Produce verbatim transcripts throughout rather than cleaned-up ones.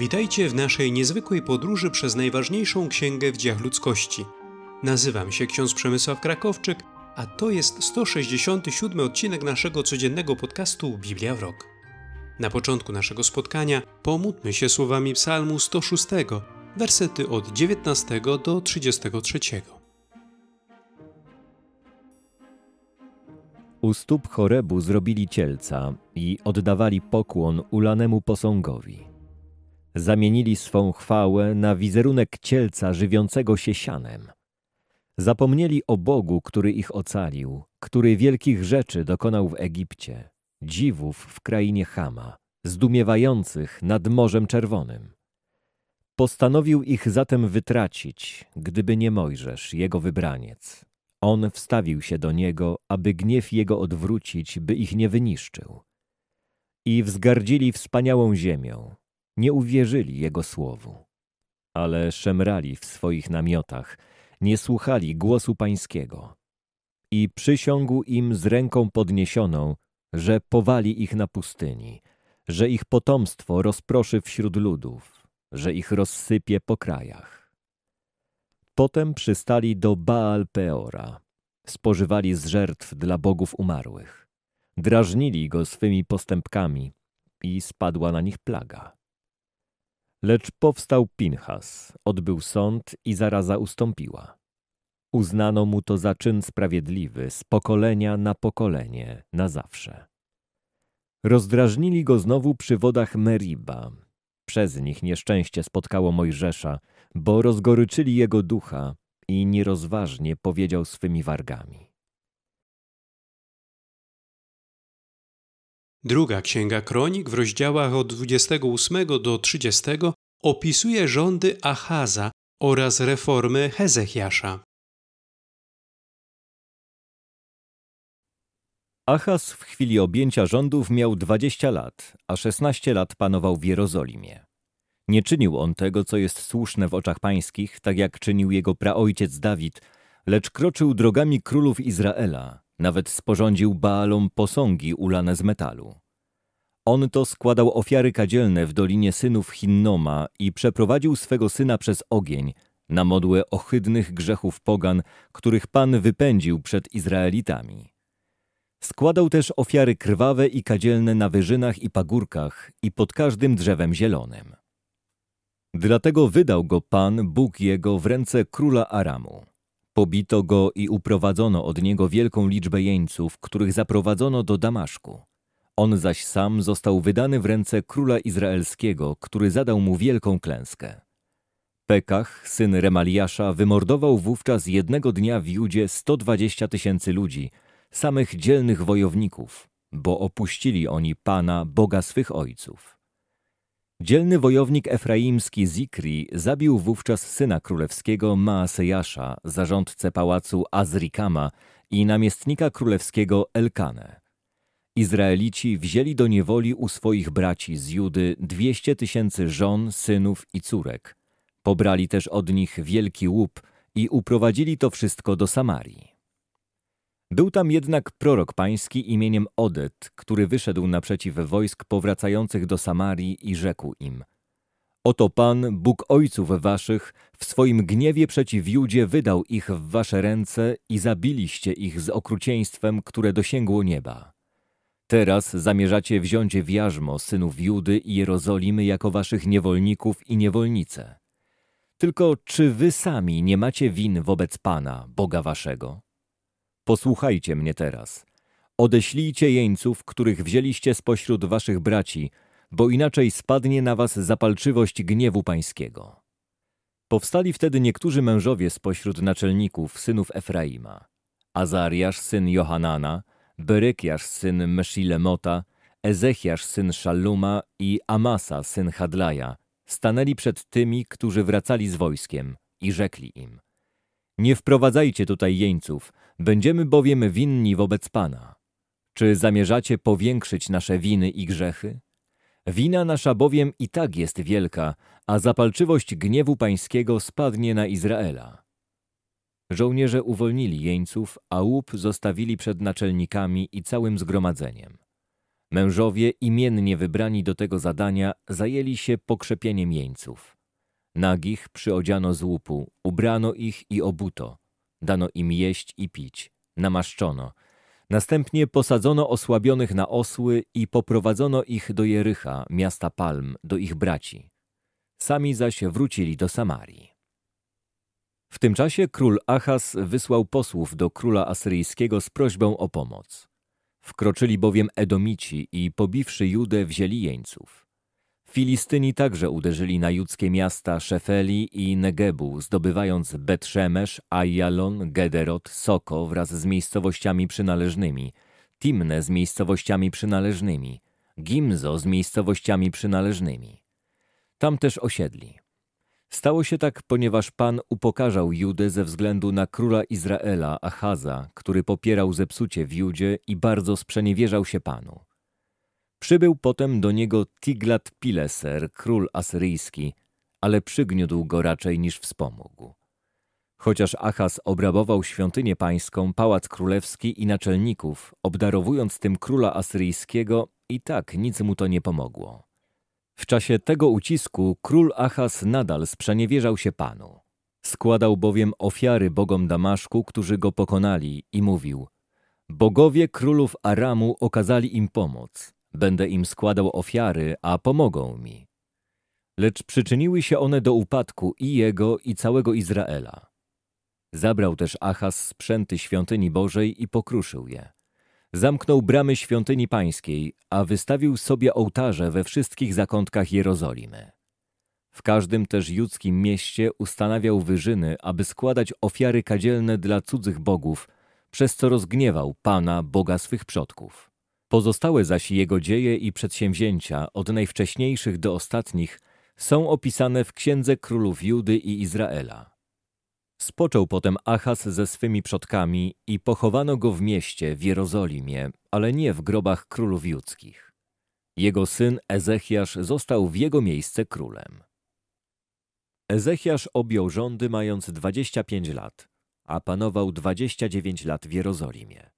Witajcie w naszej niezwykłej podróży przez najważniejszą księgę w dziejach ludzkości. Nazywam się ksiądz Przemysław Krakowczyk, a to jest sto sześćdziesiąty siódmy odcinek naszego codziennego podcastu Biblia w Rok. Na początku naszego spotkania pomódlmy się słowami psalmu sto szóstego, wersety od dziewiętnastego do trzydziestego trzeciego. U stóp Chorebu zrobili cielca i oddawali pokłon ulanemu posągowi. Zamienili swą chwałę na wizerunek cielca żywiącego się sianem. Zapomnieli o Bogu, który ich ocalił, który wielkich rzeczy dokonał w Egipcie, dziwów w krainie Chama, zdumiewających nad Morzem Czerwonym. Postanowił ich zatem wytracić, gdyby nie Mojżesz, jego wybraniec. On wstawił się do niego, aby gniew jego odwrócić, by ich nie wyniszczył. I wzgardzili wspaniałą ziemią. Nie uwierzyli jego słowu, ale szemrali w swoich namiotach, nie słuchali głosu pańskiego. I przysiągł im z ręką podniesioną, że powali ich na pustyni, że ich potomstwo rozproszy wśród ludów, że ich rozsypie po krajach. Potem przystali do Baal Peora, spożywali z żertw dla bogów umarłych, drażnili go swymi postępkami i spadła na nich plaga. Lecz powstał Pinchas, odbył sąd i zaraza ustąpiła. Uznano mu to za czyn sprawiedliwy z pokolenia na pokolenie, na zawsze. Rozdrażnili go znowu przy wodach Meriba. Przez nich nieszczęście spotkało Mojżesza, bo rozgoryczyli jego ducha i nierozważnie powiedział swymi wargami. Druga Księga Kronik w rozdziałach od dwudziestego ósmego do trzydziestego opisuje rządy Achaza oraz reformy Hezechiasza. Achaz w chwili objęcia rządów miał dwadzieścia lat, a szesnaście lat panował w Jerozolimie. Nie czynił on tego, co jest słuszne w oczach pańskich, tak jak czynił jego praojciec Dawid, lecz kroczył drogami królów Izraela. Nawet sporządził Baalom posągi ulane z metalu. On to składał ofiary kadzielne w dolinie synów Hinnoma i przeprowadził swego syna przez ogień na modłę ohydnych grzechów pogan, których Pan wypędził przed Izraelitami. Składał też ofiary krwawe i kadzielne na wyżynach i pagórkach i pod każdym drzewem zielonym. Dlatego wydał go Pan, Bóg jego, w ręce króla Aramu. Pobito go i uprowadzono od niego wielką liczbę jeńców, których zaprowadzono do Damaszku. On zaś sam został wydany w ręce króla izraelskiego, który zadał mu wielką klęskę. Pekach, syn Remaliasza, wymordował wówczas jednego dnia w Judzie sto dwadzieścia tysięcy ludzi, samych dzielnych wojowników, bo opuścili oni Pana, Boga swych ojców. Dzielny wojownik efraimski Zikri zabił wówczas syna królewskiego Maasejasza, zarządcę pałacu Azrikama i namiestnika królewskiego Elkanę. Izraelici wzięli do niewoli u swoich braci z Judy dwieście tysięcy żon, synów i córek. Pobrali też od nich wielki łup i uprowadzili to wszystko do Samarii. Był tam jednak prorok pański imieniem Odet, który wyszedł naprzeciw wojsk powracających do Samarii i rzekł im: Oto Pan, Bóg ojców waszych, w swoim gniewie przeciw Judzie wydał ich w wasze ręce i zabiliście ich z okrucieństwem, które dosięgło nieba. Teraz zamierzacie wziąć w jarzmo synów Judy i Jerozolimy jako waszych niewolników i niewolnice. Tylko czy wy sami nie macie win wobec Pana, Boga waszego? Posłuchajcie mnie teraz. Odeślijcie jeńców, których wzięliście spośród waszych braci, bo inaczej spadnie na was zapalczywość gniewu pańskiego. Powstali wtedy niektórzy mężowie spośród naczelników synów Efraima: Azariasz syn Johanana, Berekiasz syn Mesilemota, Ezechiasz syn Szaluma i Amasa syn Hadlaja stanęli przed tymi, którzy wracali z wojskiem i rzekli im: Nie wprowadzajcie tutaj jeńców, będziemy bowiem winni wobec Pana. Czy zamierzacie powiększyć nasze winy i grzechy? Wina nasza bowiem i tak jest wielka, a zapalczywość gniewu pańskiego spadnie na Izraela. Żołnierze uwolnili jeńców, a łup zostawili przed naczelnikami i całym zgromadzeniem. Mężowie imiennie wybrani do tego zadania zajęli się pokrzepieniem jeńców. Nagich przyodziano z łupu, ubrano ich i obuto. Dano im jeść i pić, namaszczono. Następnie posadzono osłabionych na osły i poprowadzono ich do Jericha, miasta Palm, do ich braci. Sami zaś wrócili do Samarii. W tym czasie król Achaz wysłał posłów do króla asyryjskiego z prośbą o pomoc. Wkroczyli bowiem Edomici i pobiwszy Judę wzięli jeńców. Filistyni także uderzyli na judzkie miasta Szefeli i Negebu, zdobywając Bet-Szemesz, Ajalon, Gederot, Soko wraz z miejscowościami przynależnymi, Timne z miejscowościami przynależnymi, Gimzo z miejscowościami przynależnymi. Tam też osiedli. Stało się tak, ponieważ Pan upokarzał Judę ze względu na króla Izraela, Achaza, który popierał zepsucie w Judzie i bardzo sprzeniewierzał się Panu. Przybył potem do niego Tiglat-Pileser, król asyryjski, ale przygniótł go raczej niż wspomógł. Chociaż Achaz obrabował świątynię pańską, pałac królewski i naczelników, obdarowując tym króla asyryjskiego, i tak nic mu to nie pomogło. W czasie tego ucisku król Achaz nadal sprzeniewierzał się Panu. Składał bowiem ofiary bogom Damaszku, którzy go pokonali, i mówił: bogowie królów Aramu okazali im pomoc. Będę im składał ofiary, a pomogą mi. Lecz przyczyniły się one do upadku i jego, i całego Izraela. Zabrał też Achaz sprzęty świątyni Bożej i pokruszył je. Zamknął bramy świątyni pańskiej, a wystawił sobie ołtarze we wszystkich zakątkach Jerozolimy. W każdym też judzkim mieście ustanawiał wyżyny, aby składać ofiary kadzielne dla cudzych bogów, przez co rozgniewał Pana, Boga swych przodków. Pozostałe zaś jego dzieje i przedsięwzięcia, od najwcześniejszych do ostatnich, są opisane w Księdze Królów Judy i Izraela. Spoczął potem Achaz ze swymi przodkami i pochowano go w mieście, w Jerozolimie, ale nie w grobach królów judzkich. Jego syn Ezechiasz został w jego miejsce królem. Ezechiasz objął rządy mając dwadzieścia pięć lat, a panował dwadzieścia dziewięć lat w Jerozolimie.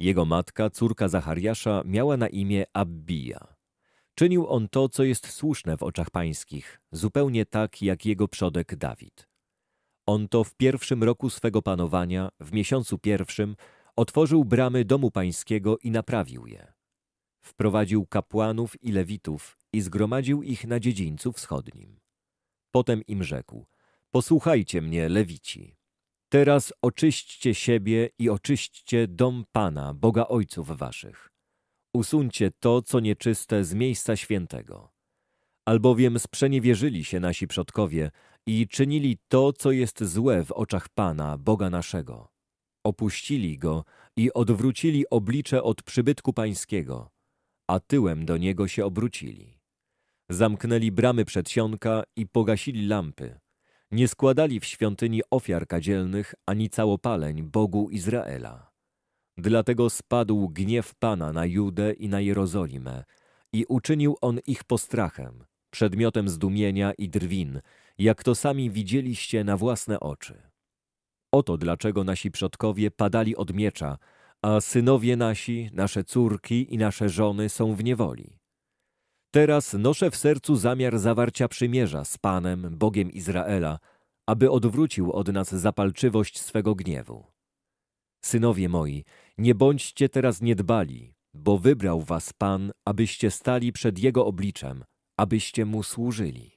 Jego matka, córka Zachariasza, miała na imię Abbija. Czynił on to, co jest słuszne w oczach pańskich, zupełnie tak jak jego przodek Dawid. On to w pierwszym roku swego panowania, w miesiącu pierwszym, otworzył bramy domu pańskiego i naprawił je. Wprowadził kapłanów i lewitów i zgromadził ich na dziedzińcu wschodnim. Potem im rzekł: posłuchajcie mnie, lewici. Teraz oczyśćcie siebie i oczyśćcie dom Pana, Boga ojców waszych. Usuńcie to, co nieczyste, z miejsca świętego. Albowiem sprzeniewierzyli się nasi przodkowie i czynili to, co jest złe w oczach Pana, Boga naszego. Opuścili Go i odwrócili oblicze od przybytku pańskiego, a tyłem do niego się obrócili. Zamknęli bramy przedsionka i pogasili lampy. Nie składali w świątyni ofiar kadzielnych ani całopaleń Bogu Izraela. Dlatego spadł gniew Pana na Judę i na Jerozolimę i uczynił on ich postrachem, przedmiotem zdumienia i drwin, jak to sami widzieliście na własne oczy. Oto dlaczego nasi przodkowie padali od miecza, a synowie nasi, nasze córki i nasze żony są w niewoli. Teraz noszę w sercu zamiar zawarcia przymierza z Panem, Bogiem Izraela, aby odwrócił od nas zapalczywość swego gniewu. Synowie moi, nie bądźcie teraz niedbali, bo wybrał was Pan, abyście stali przed Jego obliczem, abyście Mu służyli.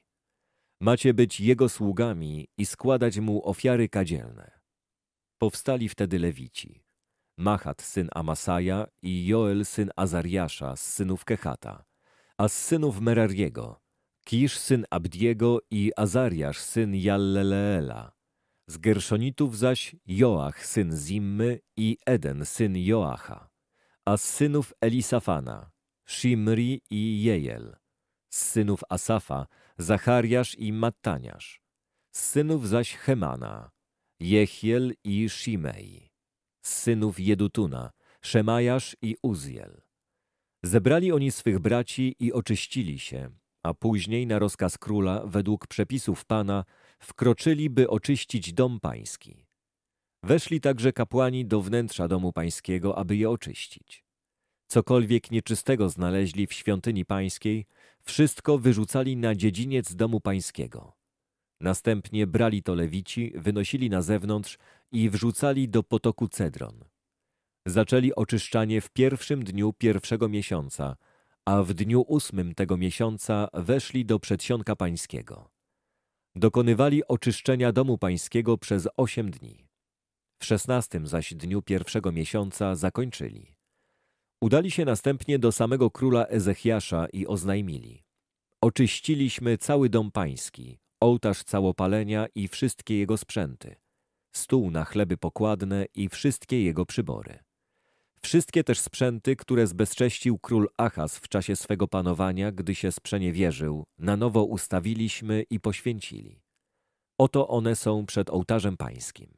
Macie być Jego sługami i składać Mu ofiary kadzielne. Powstali wtedy lewici: Machat syn Amasaja i Joel syn Azariasza z synów Kechata, a z synów Merariego: Kisz syn Abdiego i Azariasz syn Jalleleela. Z Gerszonitów zaś Joach syn Zimmy i Eden syn Joacha, a z synów Elisafana: Shimri i Jejel. Z synów Asafa: Zachariasz i Mattaniasz. Z synów zaś Chemana: Jechiel i Shimei. Z synów Jedutuna: Szemajasz i Uzjel. Zebrali oni swych braci i oczyścili się, a później na rozkaz króla, według przepisów Pana, wkroczyli, by oczyścić dom pański. Weszli także kapłani do wnętrza domu pańskiego, aby je oczyścić. Cokolwiek nieczystego znaleźli w świątyni pańskiej, wszystko wyrzucali na dziedziniec domu pańskiego. Następnie brali to lewici, wynosili na zewnątrz i wrzucali do potoku Cedron. Zaczęli oczyszczanie w pierwszym dniu pierwszego miesiąca, a w dniu ósmym tego miesiąca weszli do przedsionka pańskiego. Dokonywali oczyszczenia domu pańskiego przez osiem dni. W szesnastym zaś dniu pierwszego miesiąca zakończyli. Udali się następnie do samego króla Ezechiasza i oznajmili: oczyściliśmy cały dom pański, ołtarz całopalenia i wszystkie jego sprzęty, stół na chleby pokładne i wszystkie jego przybory. Wszystkie też sprzęty, które zbezcześcił król Achaz w czasie swego panowania, gdy się sprzeniewierzył, na nowo ustawiliśmy i poświęcili. Oto one są przed ołtarzem pańskim.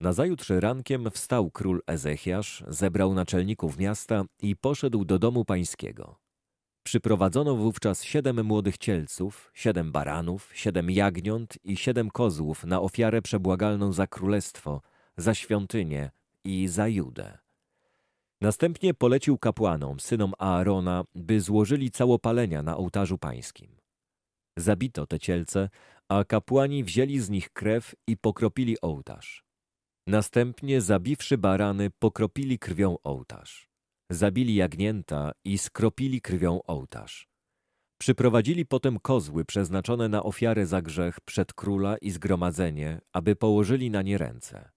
Nazajutrz rankiem wstał król Ezechiasz, zebrał naczelników miasta i poszedł do domu pańskiego. Przyprowadzono wówczas siedem młodych cielców, siedem baranów, siedem jagniąt i siedem kozłów na ofiarę przebłagalną za królestwo, za świątynię i za Judę. Następnie polecił kapłanom, synom Aarona, by złożyli całopalenia na ołtarzu pańskim. Zabito te cielce, a kapłani wzięli z nich krew i pokropili ołtarz. Następnie, zabiwszy barany, pokropili krwią ołtarz. Zabili jagnięta i skropili krwią ołtarz. Przyprowadzili potem kozły przeznaczone na ofiarę za grzech przed króla i zgromadzenie, aby położyli na nie ręce.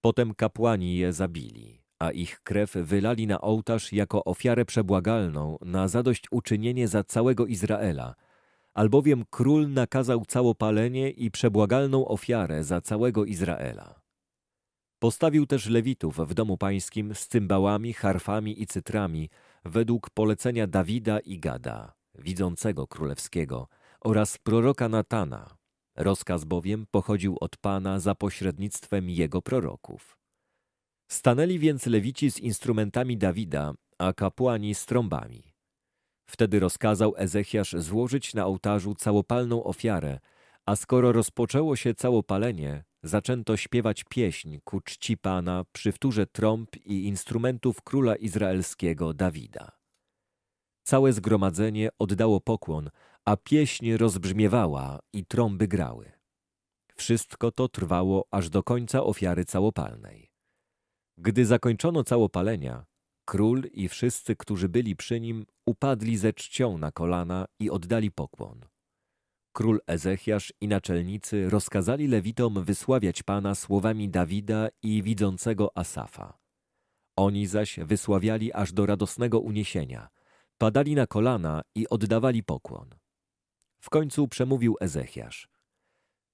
Potem kapłani je zabili, a ich krew wylali na ołtarz jako ofiarę przebłagalną na zadośćuczynienie za całego Izraela, albowiem król nakazał całopalenie i przebłagalną ofiarę za całego Izraela. Postawił też lewitów w domu pańskim z cymbałami, harfami i cytrami według polecenia Dawida i Gada, widzącego królewskiego, oraz proroka Natana. Rozkaz bowiem pochodził od Pana za pośrednictwem jego proroków. Stanęli więc lewici z instrumentami Dawida, a kapłani z trąbami. Wtedy rozkazał Ezechiasz złożyć na ołtarzu całopalną ofiarę, a skoro rozpoczęło się całopalenie, zaczęto śpiewać pieśń ku czci Pana przy wtórze trąb i instrumentów króla izraelskiego Dawida. Całe zgromadzenie oddało pokłon, a pieśń rozbrzmiewała i trąby grały. Wszystko to trwało aż do końca ofiary całopalnej. Gdy zakończono całopalenia, król i wszyscy, którzy byli przy nim, upadli ze czcią na kolana i oddali pokłon. Król Ezechiasz i naczelnicy rozkazali lewitom wysławiać Pana słowami Dawida i widzącego Asafa. Oni zaś wysławiali aż do radosnego uniesienia, padali na kolana i oddawali pokłon. W końcu przemówił Ezechiasz: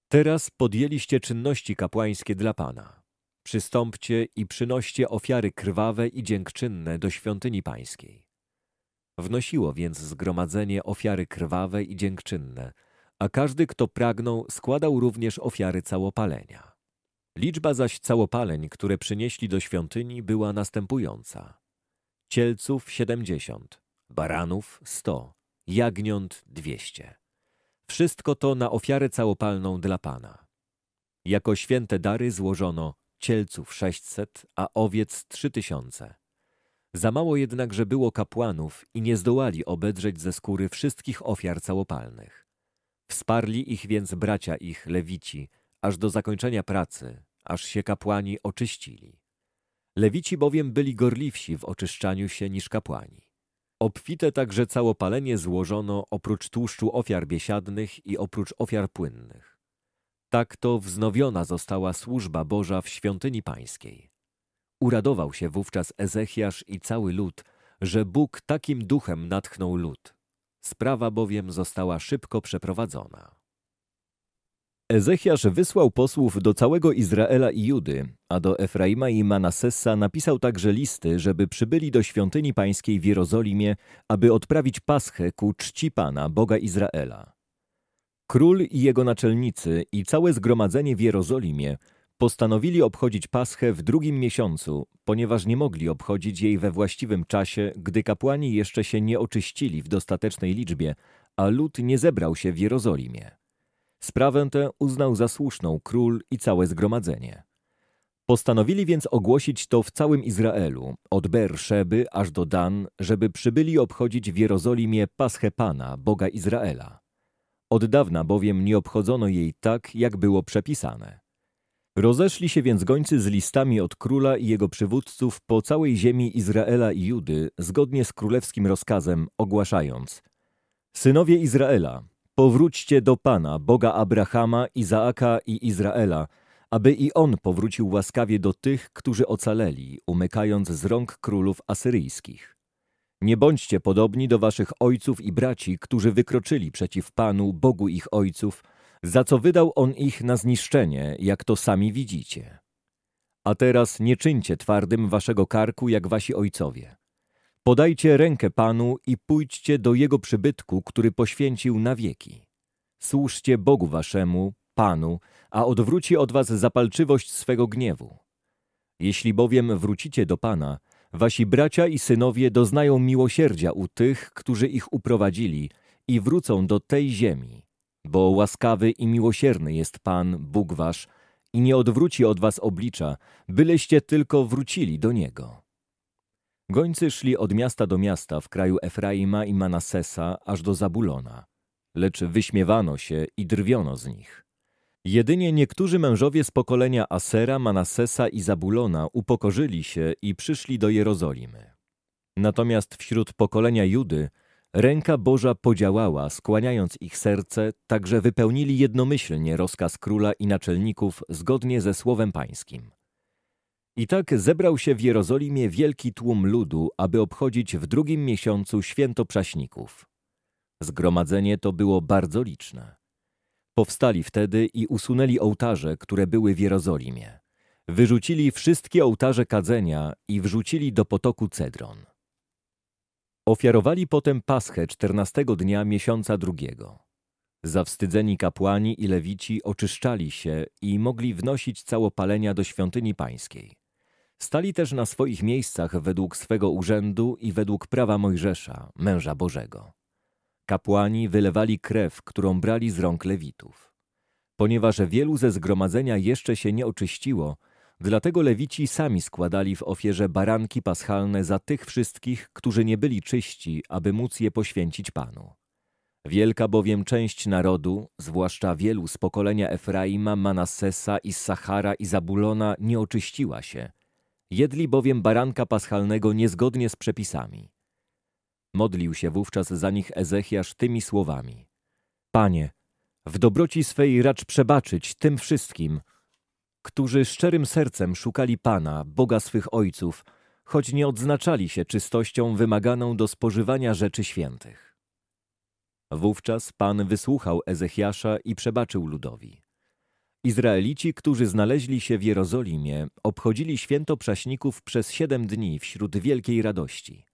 teraz podjęliście czynności kapłańskie dla Pana. Przystąpcie i przynoście ofiary krwawe i dziękczynne do świątyni pańskiej. Wnosiło więc zgromadzenie ofiary krwawe i dziękczynne, a każdy, kto pragnął, składał również ofiary całopalenia. Liczba zaś całopaleń, które przynieśli do świątyni, była następująca: cielców siedemdziesiąt, baranów sto, jagniąt dwieście. Wszystko to na ofiarę całopalną dla Pana. Jako święte dary złożono cielców sześćset, a owiec trzy tysiące. Za mało jednakże było kapłanów i nie zdołali obedrzeć ze skóry wszystkich ofiar całopalnych. Wsparli ich więc bracia ich, lewici, aż do zakończenia pracy, aż się kapłani oczyścili. Lewici bowiem byli gorliwsi w oczyszczaniu się niż kapłani. Obfite także całopalenie złożono oprócz tłuszczu ofiar biesiadnych i oprócz ofiar płynnych. Tak to wznowiona została służba Boża w świątyni pańskiej. Uradował się wówczas Ezechiasz i cały lud, że Bóg takim duchem natchnął lud. Sprawa bowiem została szybko przeprowadzona. Ezechiasz wysłał posłów do całego Izraela i Judy, a do Efraima i Manasesa napisał także listy, żeby przybyli do świątyni pańskiej w Jerozolimie, aby odprawić paschę ku czci Pana, Boga Izraela. Król i jego naczelnicy i całe zgromadzenie w Jerozolimie postanowili obchodzić paschę w drugim miesiącu, ponieważ nie mogli obchodzić jej we właściwym czasie, gdy kapłani jeszcze się nie oczyścili w dostatecznej liczbie, a lud nie zebrał się w Jerozolimie. Sprawę tę uznał za słuszną król i całe zgromadzenie. Postanowili więc ogłosić to w całym Izraelu, od Berszeby aż do Dan, żeby przybyli obchodzić w Jerozolimie Paschę Pana, Boga Izraela. Od dawna bowiem nie obchodzono jej tak, jak było przepisane. Rozeszli się więc gońcy z listami od króla i jego przywódców po całej ziemi Izraela i Judy, zgodnie z królewskim rozkazem, ogłaszając: Synowie Izraela, powróćcie do Pana, Boga Abrahama, Izaaka i Izraela, aby i On powrócił łaskawie do tych, którzy ocaleli, umykając z rąk królów asyryjskich. Nie bądźcie podobni do waszych ojców i braci, którzy wykroczyli przeciw Panu, Bogu ich ojców, za co wydał On ich na zniszczenie, jak to sami widzicie. A teraz nie czyńcie twardym waszego karku, jak wasi ojcowie. Podajcie rękę Panu i pójdźcie do Jego przybytku, który poświęcił na wieki. Służcie Bogu waszemu, Panu, a odwróci od was zapalczywość swego gniewu. Jeśli bowiem wrócicie do Pana, wasi bracia i synowie doznają miłosierdzia u tych, którzy ich uprowadzili, i wrócą do tej ziemi, bo łaskawy i miłosierny jest Pan, Bóg wasz, i nie odwróci od was oblicza, byleście tylko wrócili do Niego. Gońcy szli od miasta do miasta w kraju Efraima i Manasesa aż do Zabulona, lecz wyśmiewano się i drwiono z nich. Jedynie niektórzy mężowie z pokolenia Asera, Manasesa i Zabulona upokorzyli się i przyszli do Jerozolimy. Natomiast wśród pokolenia Judy ręka Boża podziałała, skłaniając ich serce, tak że wypełnili jednomyślnie rozkaz króla i naczelników zgodnie ze słowem pańskim. I tak zebrał się w Jerozolimie wielki tłum ludu, aby obchodzić w drugim miesiącu święto Przaśników. Zgromadzenie to było bardzo liczne. Powstali wtedy i usunęli ołtarze, które były w Jerozolimie. Wyrzucili wszystkie ołtarze kadzenia i wrzucili do potoku Cedron. Ofiarowali potem Paschę czternastego dnia miesiąca drugiego. Zawstydzeni kapłani i lewici oczyszczali się i mogli wnosić całopalenia do świątyni pańskiej. Stali też na swoich miejscach według swego urzędu i według prawa Mojżesza, męża Bożego. Kapłani wylewali krew, którą brali z rąk lewitów. Ponieważ wielu ze zgromadzenia jeszcze się nie oczyściło, dlatego lewici sami składali w ofierze baranki paschalne za tych wszystkich, którzy nie byli czyści, aby móc je poświęcić Panu. Wielka bowiem część narodu, zwłaszcza wielu z pokolenia Efraima, Manassesa, Issachara i Zabulona, nie oczyściła się. Jedli bowiem baranka paschalnego niezgodnie z przepisami. Modlił się wówczas za nich Ezechiasz tymi słowami: Panie, w dobroci swej racz przebaczyć tym wszystkim, którzy szczerym sercem szukali Pana, Boga swych ojców, choć nie odznaczali się czystością wymaganą do spożywania rzeczy świętych. Wówczas Pan wysłuchał Ezechiasza i przebaczył ludowi. Izraelici, którzy znaleźli się w Jerozolimie, obchodzili święto Przaśników przez siedem dni wśród wielkiej radości.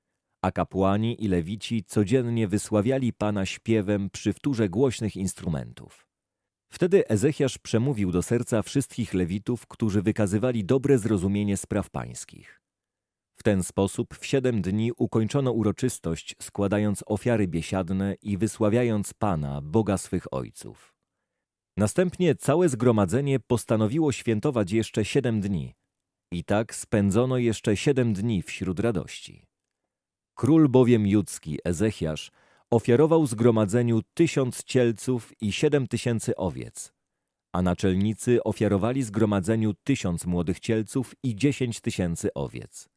A kapłani i lewici codziennie wysławiali Pana śpiewem przy wtórze głośnych instrumentów. Wtedy Ezechiasz przemówił do serca wszystkich lewitów, którzy wykazywali dobre zrozumienie spraw pańskich. W ten sposób w siedem dni ukończono uroczystość, składając ofiary biesiadne i wysławiając Pana, Boga swych ojców. Następnie całe zgromadzenie postanowiło świętować jeszcze siedem dni. I tak spędzono jeszcze siedem dni wśród radości. Król bowiem judzki, Ezechiasz, ofiarował zgromadzeniu tysiąc cielców i siedem tysięcy owiec, a naczelnicy ofiarowali zgromadzeniu tysiąc młodych cielców i dziesięć tysięcy owiec.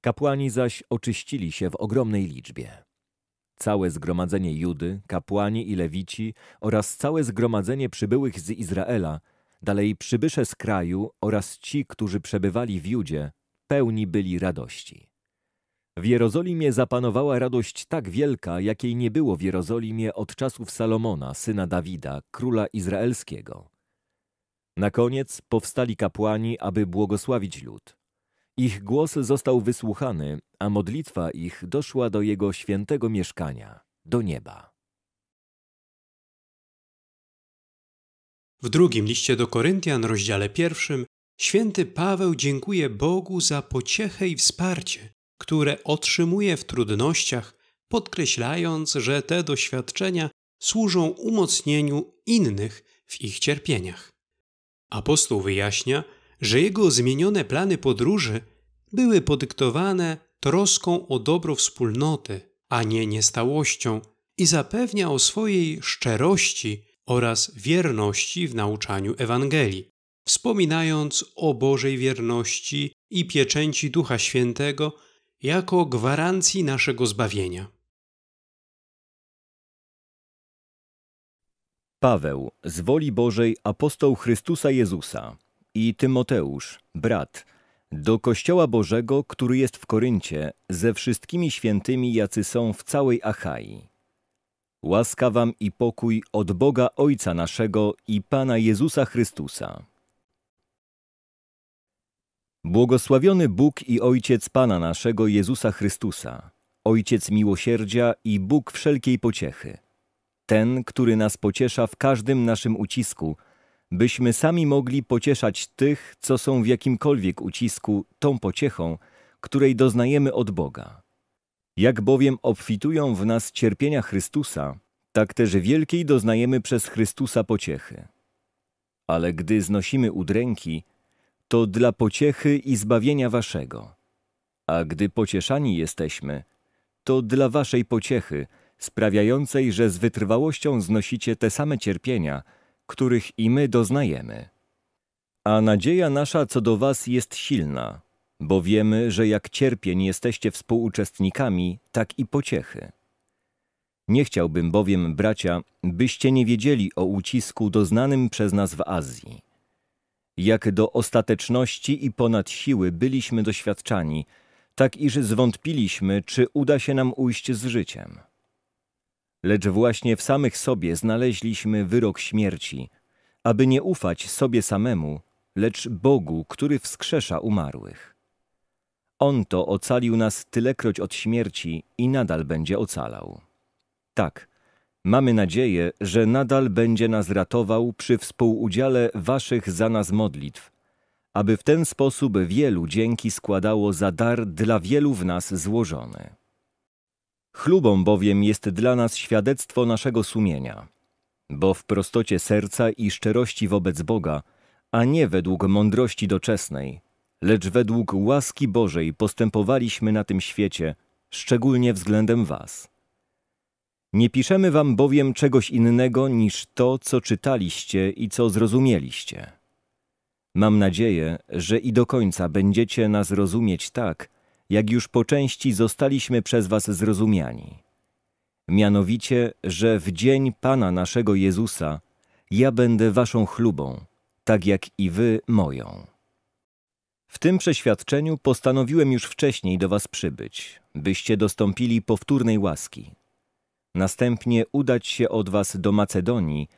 Kapłani zaś oczyścili się w ogromnej liczbie. Całe zgromadzenie Judy, kapłani i lewici oraz całe zgromadzenie przybyłych z Izraela, dalej przybysze z kraju oraz ci, którzy przebywali w Judzie, pełni byli radości. W Jerozolimie zapanowała radość tak wielka, jakiej nie było w Jerozolimie od czasów Salomona, syna Dawida, króla izraelskiego. Na koniec powstali kapłani, aby błogosławić lud. Ich głos został wysłuchany, a modlitwa ich doszła do jego świętego mieszkania, do nieba. W drugim liście do Koryntian, rozdziale pierwszym, święty Paweł dziękuje Bogu za pociechę i wsparcie, które otrzymuje w trudnościach, podkreślając, że te doświadczenia służą umocnieniu innych w ich cierpieniach. Apostoł wyjaśnia, że jego zmienione plany podróży były podyktowane troską o dobro wspólnoty, a nie niestałością, i zapewnia o swojej szczerości oraz wierności w nauczaniu Ewangelii, wspominając o Bożej wierności i pieczęci Ducha Świętego jako gwarancji naszego zbawienia. Paweł, z woli Bożej apostoł Chrystusa Jezusa, i Tymoteusz, brat, do Kościoła Bożego, który jest w Koryncie, ze wszystkimi świętymi, jacy są w całej Achai. Łaska wam i pokój od Boga Ojca naszego i Pana Jezusa Chrystusa. Błogosławiony Bóg i Ojciec Pana naszego Jezusa Chrystusa, Ojciec miłosierdzia i Bóg wszelkiej pociechy, ten, który nas pociesza w każdym naszym ucisku, byśmy sami mogli pocieszać tych, co są w jakimkolwiek ucisku, tą pociechą, której doznajemy od Boga. Jak bowiem obfitują w nas cierpienia Chrystusa, tak też wielkiej doznajemy przez Chrystusa pociechy. Ale gdy znosimy udręki, to dla pociechy i zbawienia waszego. A gdy pocieszani jesteśmy, to dla waszej pociechy, sprawiającej, że z wytrwałością znosicie te same cierpienia, których i my doznajemy. A nadzieja nasza co do was jest silna, bo wiemy, że jak cierpień jesteście współuczestnikami, tak i pociechy. Nie chciałbym bowiem, bracia, byście nie wiedzieli o ucisku doznanym przez nas w Azji. Jak do ostateczności i ponad siły byliśmy doświadczani, tak iż zwątpiliśmy, czy uda się nam ujść z życiem. Lecz właśnie w samych sobie znaleźliśmy wyrok śmierci, aby nie ufać sobie samemu, lecz Bogu, który wskrzesza umarłych. On to ocalił nas tylekroć od śmierci i nadal będzie ocalał. Tak, mamy nadzieję, że nadal będzie nas ratował przy współudziale waszych za nas modlitw, aby w ten sposób wielu dzięki składało za dar dla wielu w nas złożony. Chlubą bowiem jest dla nas świadectwo naszego sumienia, bo w prostocie serca i szczerości wobec Boga, a nie według mądrości doczesnej, lecz według łaski Bożej postępowaliśmy na tym świecie, szczególnie względem was. Nie piszemy wam bowiem czegoś innego niż to, co czytaliście i co zrozumieliście. Mam nadzieję, że i do końca będziecie nas rozumieć tak, jak już po części zostaliśmy przez was zrozumiani. Mianowicie, że w dzień Pana naszego Jezusa ja będę waszą chlubą, tak jak i wy moją. W tym przeświadczeniu postanowiłem już wcześniej do was przybyć, byście dostąpili powtórnej łaski. Następnie udać się od was do Macedonii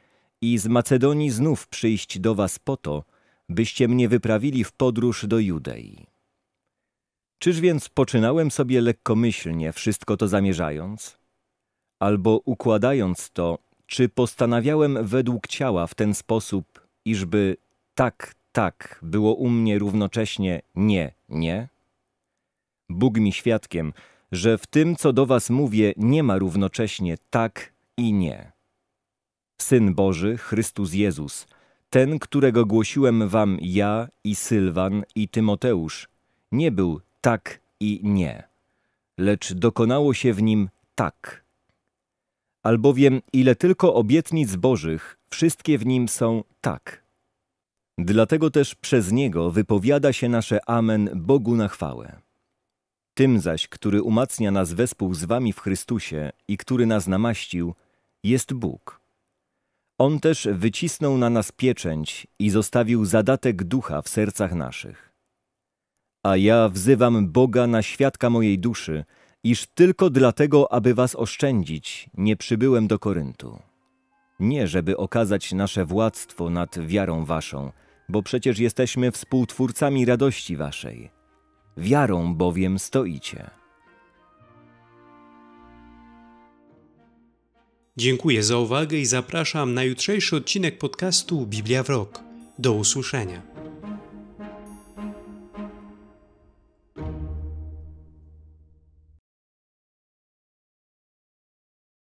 i z Macedonii znów przyjść do was po to, byście mnie wyprawili w podróż do Judei. Czyż więc poczynałem sobie lekkomyślnie wszystko to zamierzając? Albo układając to, czy postanawiałem według ciała w ten sposób, iżby tak, tak było u mnie równocześnie nie, nie? Bóg mi świadkiem, że w tym, co do was mówię, nie ma równocześnie tak i nie. Syn Boży, Chrystus Jezus, ten, którego głosiłem wam ja i Sylwan i Tymoteusz, nie był tak i nie, lecz dokonało się w nim tak. Albowiem ile tylko obietnic Bożych, wszystkie w nim są tak. Dlatego też przez niego wypowiada się nasze amen Bogu na chwałę. Tym zaś, który umacnia nas wespół z wami w Chrystusie i który nas namaścił, jest Bóg. On też wycisnął na nas pieczęć i zostawił zadatek ducha w sercach naszych. A ja wzywam Boga na świadka mojej duszy, iż tylko dlatego, aby was oszczędzić, nie przybyłem do Koryntu. Nie, żeby okazać nasze władztwo nad wiarą waszą, bo przecież jesteśmy współtwórcami radości waszej. Wiarą bowiem stoicie. Dziękuję za uwagę i zapraszam na jutrzejszy odcinek podcastu Biblia w Rok. Do usłyszenia.